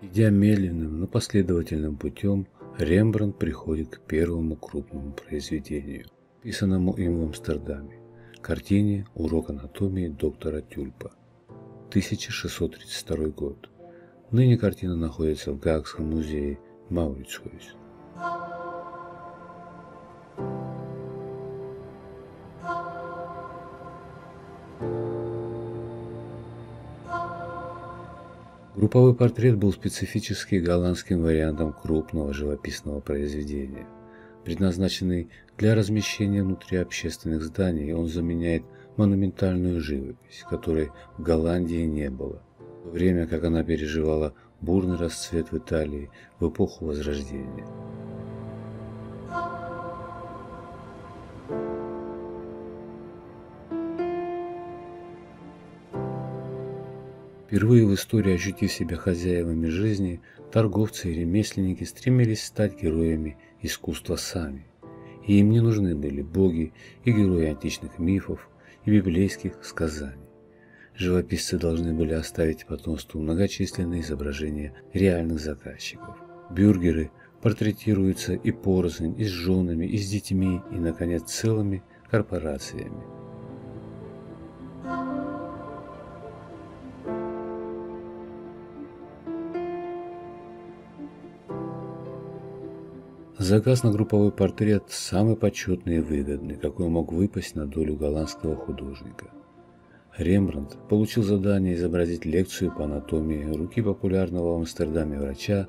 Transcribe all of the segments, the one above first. Идя медленным, но последовательным путем, Рембрандт приходит к первому крупному произведению, писанному им в Амстердаме, картине «Урок анатомии доктора Тульпа», 1632 год. Ныне картина находится в Гаагском музее Мауритсхойс. Групповой портрет был специфически голландским вариантом крупного живописного произведения. Предназначенный для размещения внутри общественных зданий, он заменяет монументальную живопись, которой в Голландии не было, в то время как она переживала бурный расцвет в Италии в эпоху Возрождения. Впервые в истории, ощутив себя хозяевами жизни, торговцы и ремесленники стремились стать героями искусства сами. И им не нужны были боги и герои античных мифов и библейских сказаний. Живописцы должны были оставить потомству многочисленные изображения реальных заказчиков. Бюргеры портретируются и порознь, и с женами, и с детьми, и, наконец, целыми корпорациями. Заказ на групповой портрет – самый почетный и выгодный, какой мог выпасть на долю голландского художника. Рембрандт получил задание изобразить лекцию по анатомии руки популярного в Амстердаме врача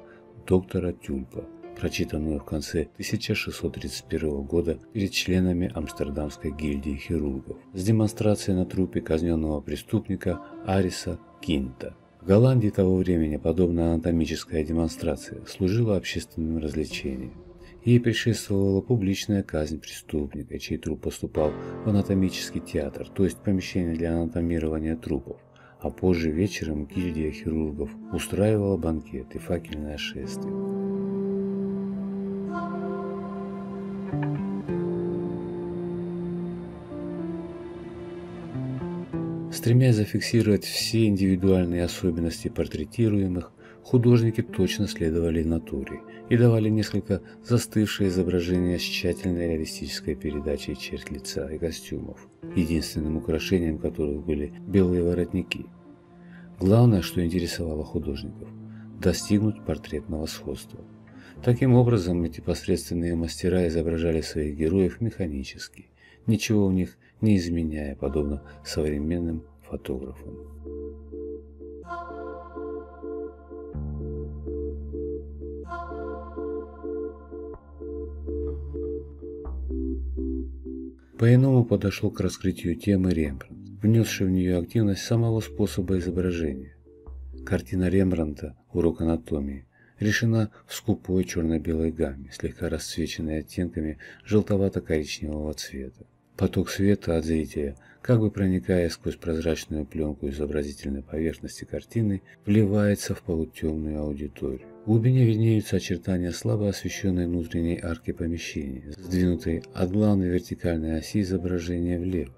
доктора Тульпа, прочитанную в конце 1631 года перед членами Амстердамской гильдии хирургов, с демонстрацией на трупе казненного преступника Ариса Кинта. В Голландии того времени подобная анатомическая демонстрация служила общественным развлечением. Ей предшествовала публичная казнь преступника, чей труп поступал в анатомический театр, то есть помещение для анатомирования трупов, а позже вечером гильдия хирургов устраивала банкет и факельное шествие. Стремясь зафиксировать все индивидуальные особенности портретируемых, художники точно следовали натуре и давали несколько застывшие изображения с тщательной реалистической передачей черт лица и костюмов, единственным украшением которых были белые воротники. Главное, что интересовало художников – достигнуть портретного сходства. Таким образом, эти посредственные мастера изображали своих героев механически, ничего в них не изменяя, подобно современным фотографам. По-иному подошел к раскрытию темы Рембрандт, внесший в нее активность самого способа изображения. Картина Рембрандта «Урок анатомии» решена в скупой черно-белой гамме, слегка расцвеченной оттенками желтовато-коричневого цвета. Поток света от зрителя, как бы проникая сквозь прозрачную пленку изобразительной поверхности картины, вливается в полутемную аудиторию. В глубине виднеются очертания слабо освещенной внутренней арки помещения, сдвинутой от главной вертикальной оси изображения влево.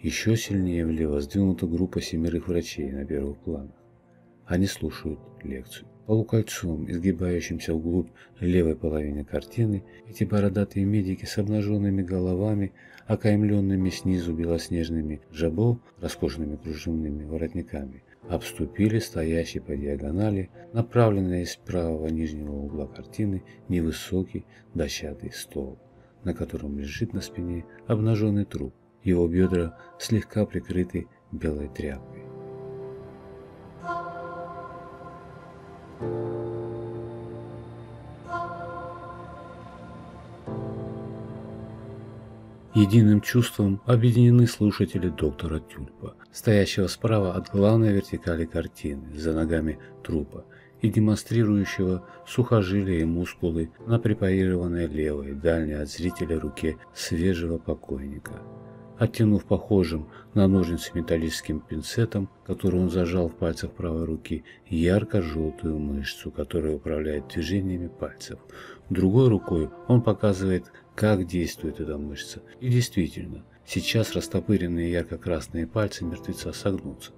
Еще сильнее влево сдвинута группа семерых врачей на первых планах. Они слушают лекцию. Полукольцом, изгибающимся вглубь левой половины картины, эти бородатые медики с обнаженными головами, окаймленными снизу белоснежными жабо, роскошными кружевными воротниками, обступили стоящий по диагонали, направленный из правого нижнего угла картины, невысокий дощатый стол, на котором лежит на спине обнаженный труп, его бедра слегка прикрыты белой тряпкой. Единым чувством объединены слушатели доктора Тульпа, стоящего справа от главной вертикали картины, за ногами трупа, и демонстрирующего сухожилия и мускулы на препарированной левой, дальней от зрителя руке свежего покойника. оттянув похожим на ножницы металлическим пинцетом, который он зажал в пальцах правой руки, ярко-желтую мышцу, которая управляет движениями пальцев. Другой рукой он показывает, как действует эта мышца. И действительно, сейчас растопыренные ярко-красные пальцы мертвеца согнутся.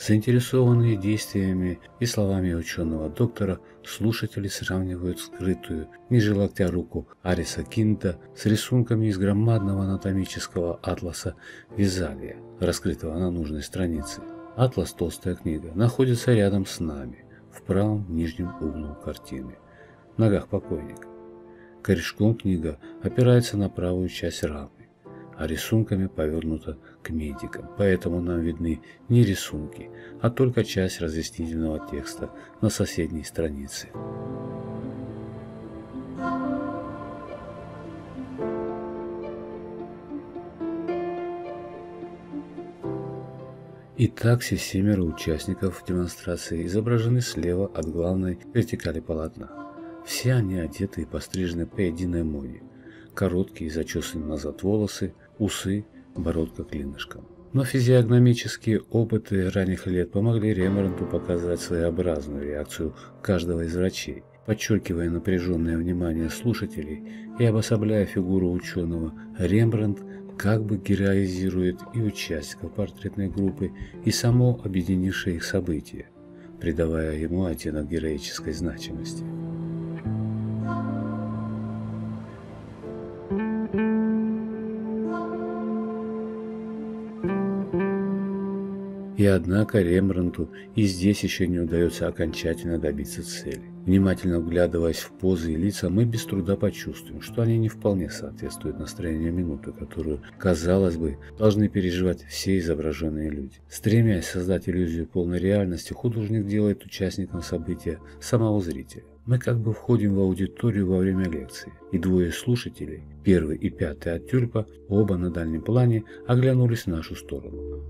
Заинтересованные действиями и словами ученого доктора, слушатели сравнивают скрытую ниже локтя руку Ариса Кинта с рисунками из громадного анатомического атласа Визалия, раскрытого на нужной странице. Атлас «Толстая книга» находится рядом с нами, в правом нижнем углу картины, в ногах покойника. Корешком книга опирается на правую часть рамы, а рисунками повернута к медикам, поэтому нам видны не рисунки, а только часть разъяснительного текста на соседней странице. Итак, все семеро участников демонстрации изображены слева от главной вертикали полотна. Все они одеты и пострижены по единой моде. Короткие, зачесаны назад волосы, усы, бородка клинышком. Но физиогномические опыты ранних лет помогли Рембрандту показать своеобразную реакцию каждого из врачей, подчеркивая напряженное внимание слушателей и обособляя фигуру ученого. Рембрандт как бы героизирует и участников портретной группы, и само объединившее их событие, придавая ему оттенок героической значимости. И однако Рембрандту и здесь еще не удается окончательно добиться цели. Внимательно вглядываясь в позы и лица, мы без труда почувствуем, что они не вполне соответствуют настроению минуты, которую, казалось бы, должны переживать все изображенные люди. Стремясь создать иллюзию полной реальности, художник делает участником события самого зрителя. Мы как бы входим в аудиторию во время лекции, и двое слушателей, первый и пятый от Тульпа, оба на дальнем плане оглянулись в нашу сторону.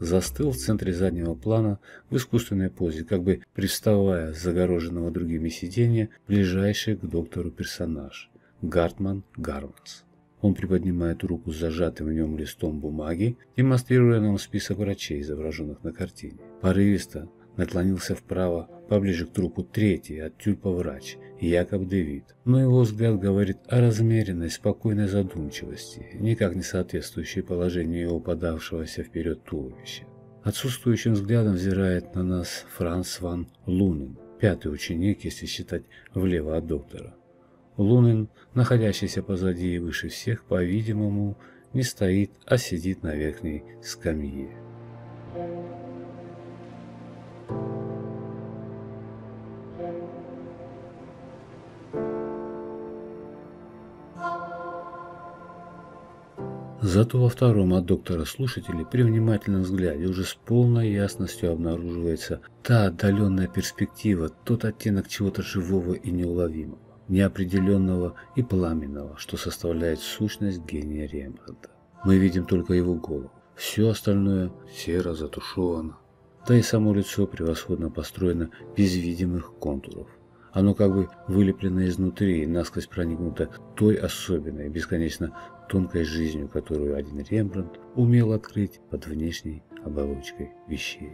Застыл в центре заднего плана в искусственной позе, как бы приставая с загороженного другими сиденья, ближайший к доктору персонаж – Хартман Хартманс. Он приподнимает руку с зажатым в нем листом бумаги, демонстрируя нам список врачей, изображенных на картине. Порывисто наклонился вправо, поближе к трупу, третий от Тульпа врач Якоб Девит, но его взгляд говорит о размеренной, спокойной задумчивости, никак не соответствующей положению его подавшегося вперед туловища. Отсутствующим взглядом взирает на нас Франс Ван Лунин, пятый ученик, если считать влево от доктора. Лунин, находящийся позади и выше всех, по-видимому, не стоит, а сидит на верхней скамье. Зато во втором от доктора слушателей при внимательном взгляде уже с полной ясностью обнаруживается та отдаленная перспектива, тот оттенок чего-то живого и неуловимого, неопределенного и пламенного, что составляет сущность гения Рембрандта. Мы видим только его голову, все остальное серо затушевано, да и само лицо превосходно построено без видимых контуров. Оно как бы вылеплено изнутри и насквозь проникнуто той особенной, бесконечно тонкой жизнью, которую один Рембрандт умел открыть под внешней оболочкой вещей.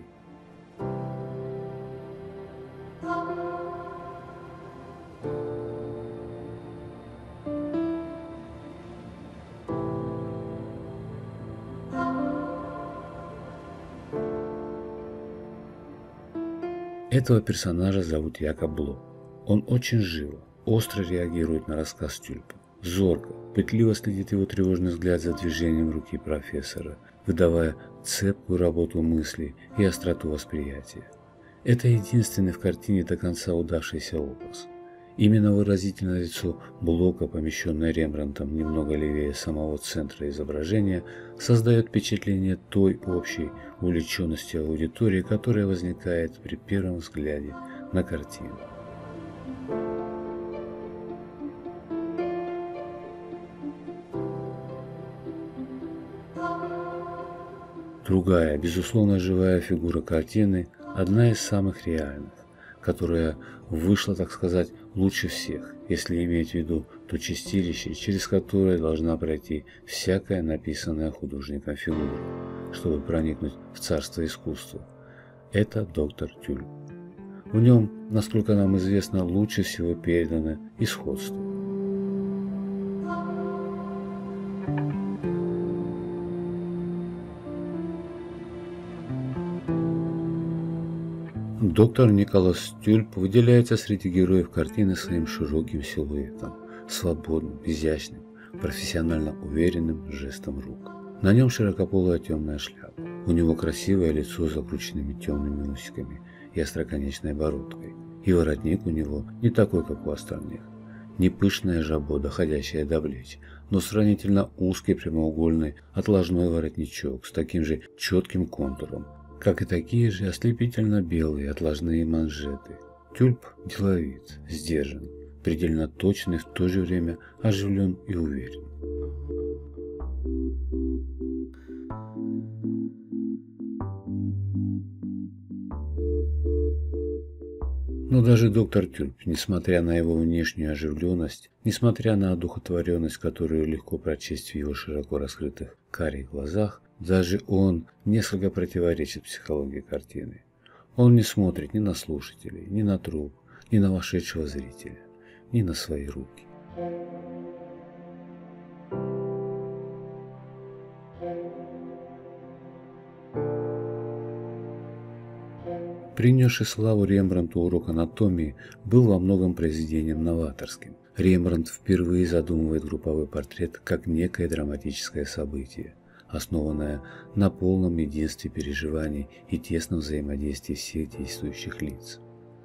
Этого персонажа зовут Якобло. Он очень живо, остро реагирует на рассказ Тульпа. Зорко, пытливо следит его тревожный взгляд за движением руки профессора, выдавая цепкую работу мыслей и остроту восприятия. Это единственный в картине до конца удавшийся образ. Именно выразительное лицо Блока, помещенное Рембрандтом немного левее самого центра изображения, создает впечатление той общей увлеченности аудитории, которая возникает при первом взгляде на картину. Другая, безусловно живая фигура картины, одна из самых реальных, которая вышла, так сказать, лучше всех, если иметь в виду то чистилище, через которое должна пройти всякая написанная художником фигура, чтобы проникнуть в царство искусства. Это доктор Тульп. В нем, насколько нам известно, лучше всего передано исходство. Доктор Николас Тульп выделяется среди героев картины своим широким силуэтом, свободным, изящным, профессионально уверенным жестом рук. На нем широкополая темная шляпа. У него красивое лицо с закрученными темными усиками и остроконечной бородкой. И воротник у него не такой, как у остальных. Не пышное жабо, доходящее до плеч, но сравнительно узкий прямоугольный отложной воротничок с таким же четким контуром, как и такие же ослепительно белые отложные манжеты. Тульп деловит, сдержан, предельно точный, в то же время оживлен и уверен. Но даже доктор Тульп, несмотря на его внешнюю оживленность, несмотря на одухотворенность, которую легко прочесть в его широко раскрытых карих глазах, даже он несколько противоречит психологии картины. Он не смотрит ни на слушателей, ни на труп, ни на вошедшего зрителя, ни на свои руки. Принесший славу Рембрандту урок анатомии был во многом произведением новаторским. Рембрандт впервые задумывает групповой портрет как некое драматическое событие, основанное на полном единстве переживаний и тесном взаимодействии всех действующих лиц.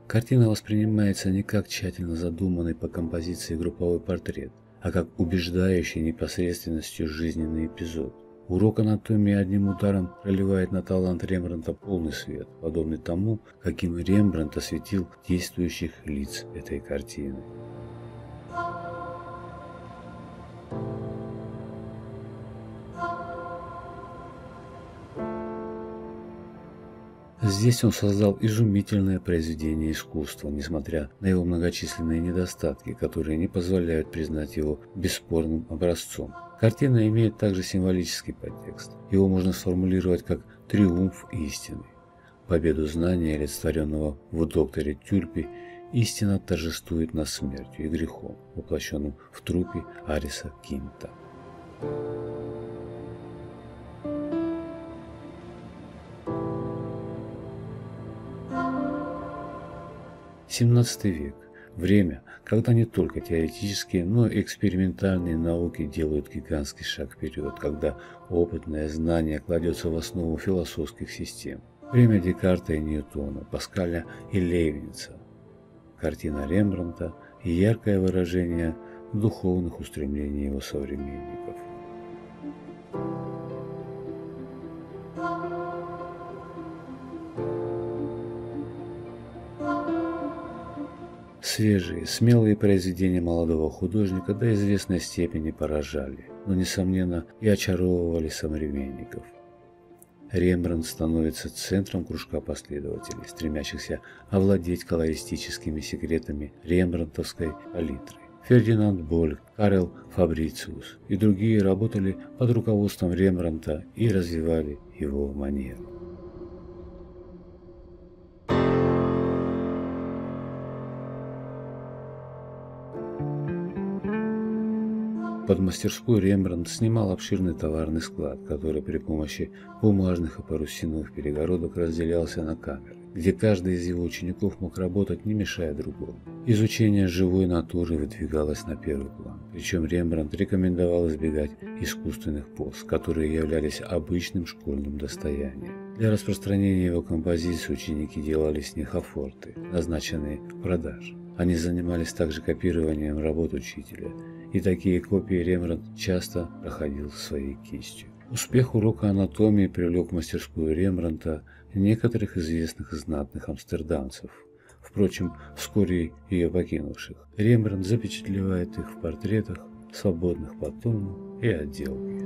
Картина воспринимается не как тщательно задуманный по композиции групповой портрет, а как убеждающий непосредственностью жизненный эпизод. Урок анатомии одним ударом проливает на талант Рембрандта полный свет, подобный тому, каким Рембрандт осветил действующих лиц этой картины. Здесь он создал изумительное произведение искусства, несмотря на его многочисленные недостатки, которые не позволяют признать его бесспорным образцом. Картина имеет также символический подтекст. Его можно сформулировать как триумф истины, победу знания, олицетворенного в докторе Тульпе. Истина торжествует над смертью и грехом, воплощенным в трупе Ариса Кинта. XVII век. Время, когда не только теоретические, но и экспериментальные науки делают гигантский шаг вперед, когда опытное знание кладется в основу философских систем. Время Декарта и Ньютона, Паскаля и Лейбница. Картина Рембрандта и яркое выражение духовных устремлений его современников. Свежие, смелые произведения молодого художника до известной степени поражали, но, несомненно, и очаровывали современников. Рембрандт становится центром кружка последователей, стремящихся овладеть колористическими секретами рембрандтовской палитры. Фердинанд Боль, Карл Фабрициус и другие работали под руководством Рембрандта и развивали его манеру. Под мастерскую Рембрандт снимал обширный товарный склад, который при помощи бумажных и парусиновых перегородок разделялся на камеры, где каждый из его учеников мог работать, не мешая другому. Изучение живой натуры выдвигалось на первый план, причем Рембрандт рекомендовал избегать искусственных поз, которые являлись обычным школьным достоянием. Для распространения его композиций ученики делали с них афорты, назначенные в продаже. Они занимались также копированием работ учителя, и такие копии Рембрандт часто проходил своей кистью. Успех урока анатомии привлек в мастерскую Рембрандта некоторых известных и знатных амстердамцев, впрочем, вскоре ее покинувших. Рембрандт запечатлевает их в портретах, свободных по тону и отделке.